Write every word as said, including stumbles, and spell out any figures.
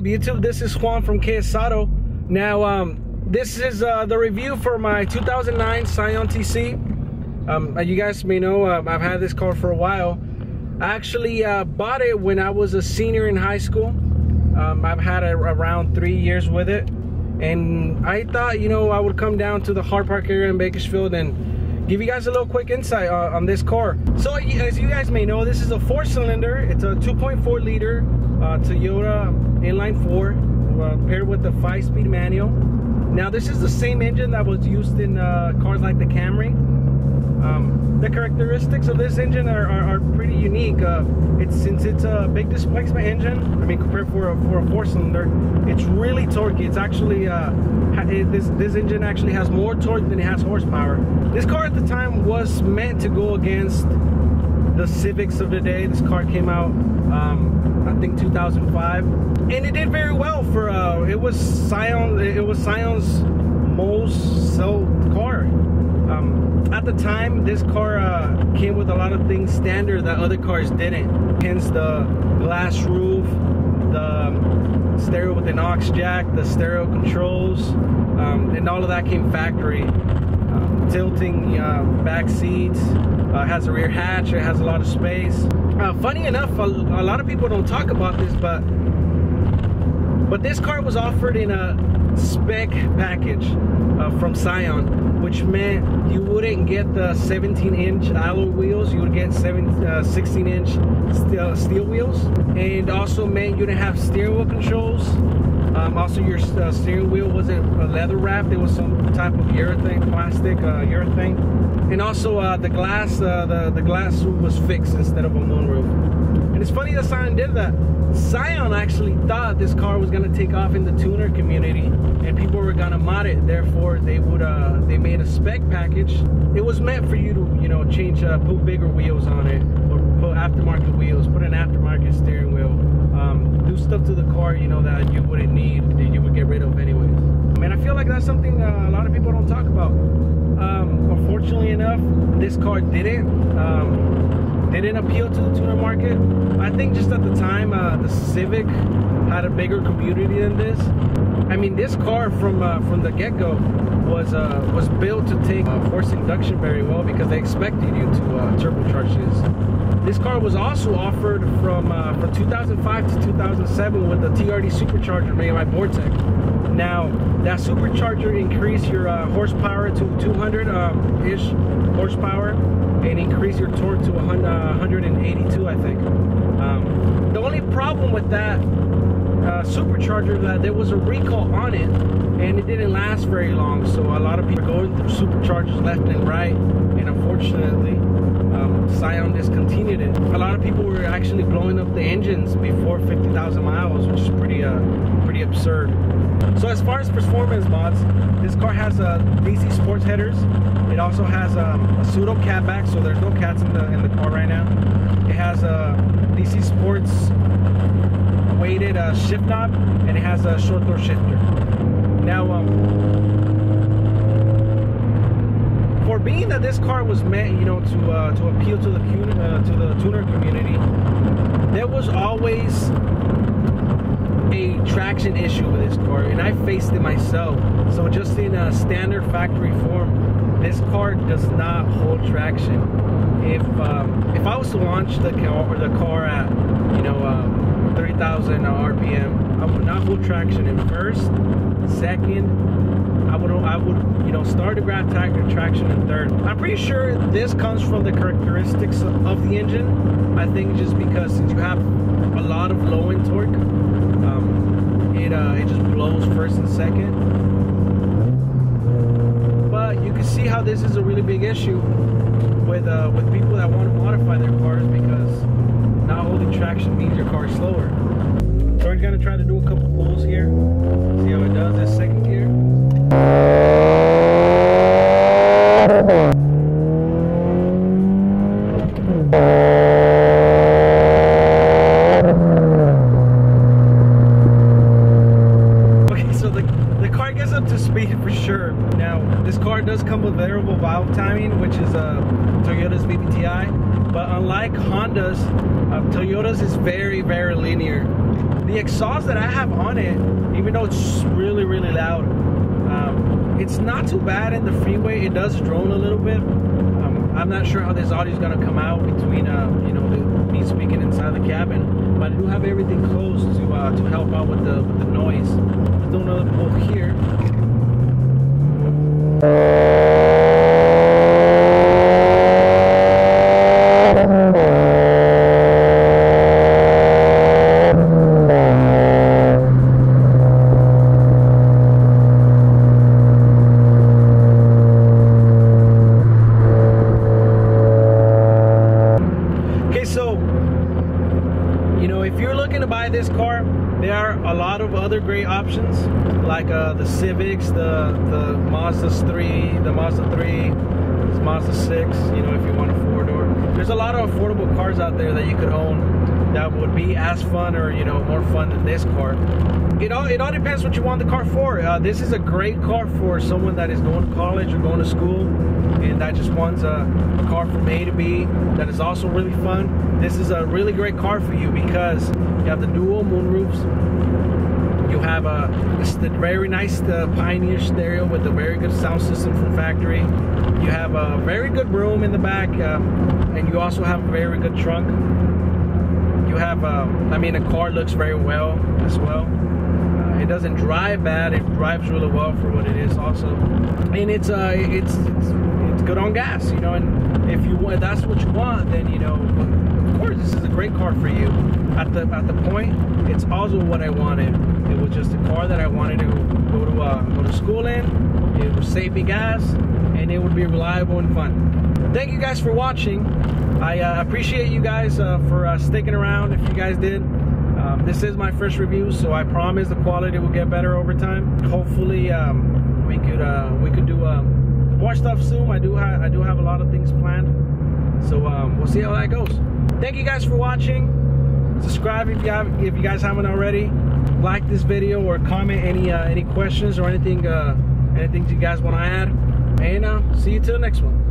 up, YouTube? This is Juan from K S Auto. Now, um, this is uh, the review for my two thousand nine Scion T C. Um, you guys may know, uh, I've had this car for a while. I actually uh, bought it when I was a senior in high school. Um, I've had a, around three years with it. And I thought, you know, I would come down to the Hart Park area in Bakersfield and give you guys a little quick insight on, on this car. So as you guys may know, this is a four cylinder. It's a two point four liter uh, Toyota inline four uh, paired with the five speed manual. Now this is the same engine that was used in uh, cars like the Camry. Um, the characteristics of this engine are, are, are pretty unique. Uh, it's since it's a big displacement engine. I mean, compared for a, for a four-cylinder, it's really torquey. It's actually uh, it, this this engine actually has more torque than it has horsepower. This car at the time was meant to go against the Civics of the day. This car came out, um, I think, two thousand five, and it did very well for. Uh, it was Scion. It was Scion's most sold car. Um, at the time, this car uh, came with a lot of things standard that other cars didn't. Hence the glass roof, the stereo with an aux jack, the stereo controls, um, and all of that came factory. Uh, tilting uh, back seats, uh, has a rear hatch, it has a lot of space. Uh, funny enough, a, a lot of people don't talk about this, but but this car was offered in a spec package uh, from Scion, which meant you wouldn't get the seventeen inch alloy wheels, you would get seven, uh, sixteen inch steel, steel wheels, and also meant you didn't have steering wheel controls. Um, also your uh, steering wheel wasn't uh, leather wrapped, it was some type of urethane, plastic uh, urethane. And also uh, the glass uh, the, the glass was fixed instead of a moonroof. And it's funny that Scion did that. Scion actually thought this car was going to take off in the tuner community and people were going to mod it, therefore they would uh, they made a spec package. It was meant for you to, you know, change, uh, put bigger wheels on it, or put aftermarket wheels, put an aftermarket steering wheel, um, do stuff to the car, you know, that you wouldn't need, that you would get rid of anyways. Man, I feel like that's something uh, a lot of people don't talk about. Um, unfortunately enough, this car didn't. Um, They didn't appeal to the tuner market. I think just at the time, uh, the Civic had a bigger community than this. I mean, this car from uh, from the get-go was uh, was built to take uh, forced induction very well because they expected you to uh, turbocharge this. This car was also offered from uh, from two thousand five to two thousand seven with the T R D supercharger made by Vortech. Now that supercharger increased your uh, horsepower to two hundred ish um, horsepower, and increase your torque to one hundred eighty-two, I think. Um, the only problem with that uh, supercharger that there was a recall on it, and it didn't last very long, so a lot of people are going through superchargers left and right, and unfortunately, um, Scion discontinued it. A lot of people were actually blowing up the engines before fifty thousand miles, which is pretty, uh, pretty absurd. So as far as performance mods, this car has a uh, D C Sports headers. It also has um, a pseudo cat back, so there's no cats in the in the car right now. It has a D C Sports weighted uh, shift knob, and it has a short door shifter. Now, um, for being that this car was meant, you know, to uh, to appeal to the uh, to the tuner community, there was always a traction issue with this car, and I faced it myself. So just in a standard factory form, this car does not hold traction. If um, if I was to launch the car, the car at, you know, uh, three thousand R P M, I would not hold traction in first, second. I would I would you know start to grab traction in third. I'm pretty sure this comes from the characteristics of the engine. I think just because since you have a lot of low end torque, um, it uh, it just blows first and second. But you can see how this is a really big issue with uh, with people that want to modify their cars, because not holding traction means your car is slower. So we're gonna try to do a couple pulls here. See how it does this second gear. Okay, so the, the car gets up to speed for sure. Now, this car does come with variable valve timing, which is uh, Toyota's V V T i. But unlike Honda's, uh, Toyota's is very, very linear. The exhaust that I have on it, even though it's really, really loud, um, it's not too bad in the freeway. It does drone a little bit. Um, I'm not sure how this audio is going to come out between, uh, you know, the, me speaking inside the cabin. But I do have everything closed to uh, to help out with the with the noise. Let's do another pull here. This car, there are a lot of other great options, like uh, the Civics, the the Mazda three, the Mazda three, the Mazda six. You know, if you want a four door, there's a lot of affordable cars out there that you could own that would be as fun or, you know, more fun than this car. It all it all depends what you want the car for. Uh, this is a great car for someone that is going to college or going to school and that just wants a, a car from A to B that is also really fun. This is a really great car for you because you have the dual moonroofs. You have a, a very nice uh, Pioneer stereo with a very good sound system from factory. You have a very good room in the back, um, and you also have a very good trunk. You have, um, I mean, the car looks very well as well. Uh, it doesn't drive bad. It drives really well for what it is, also. And it's uh, it's it's, it's good on gas, you know. And if you want, that's what you want, then you know. Of course, this is a great car for you. At the at the point, it's also what I wanted. It was just a car that I wanted to go to uh, go to school in. It would save me gas, and it would be reliable and fun. Thank you guys for watching. I uh, appreciate you guys uh, for uh, sticking around. If you guys did, um, this is my first review, so I promise the quality will get better over time. Hopefully, um, we could uh, we could do uh, more stuff soon. I do I do have a lot of things planned, so um, we'll see how that goes. Thank you guys for watching. Subscribe if you have, if you guys haven't already. Like this video or comment any uh, any questions or anything uh, anything you guys want to add. And uh, see you till the next one.